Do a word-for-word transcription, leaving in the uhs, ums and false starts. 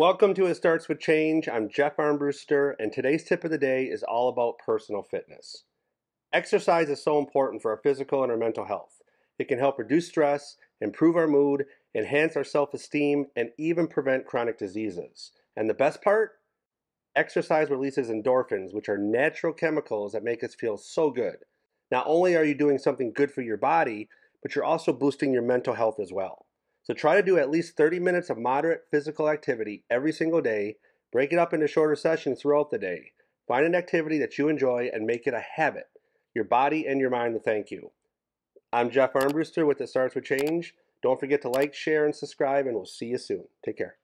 Welcome to It Starts With Change. I'm Jeff Armbruster, and today's tip of the day is all about personal fitness. Exercise is so important for our physical and our mental health. It can help reduce stress, improve our mood, enhance our self-esteem, and even prevent chronic diseases. And the best part? Exercise releases endorphins, which are natural chemicals that make us feel so good. Not only are you doing something good for your body, but you're also boosting your mental health as well. So try to do at least thirty minutes of moderate physical activity every single day. Break it up into shorter sessions throughout the day. Find an activity that you enjoy and make it a habit. Your body and your mind will thank you. I'm Jeff Armbruster with It Starts With Change. Don't forget to like, share, and subscribe, and we'll see you soon. Take care.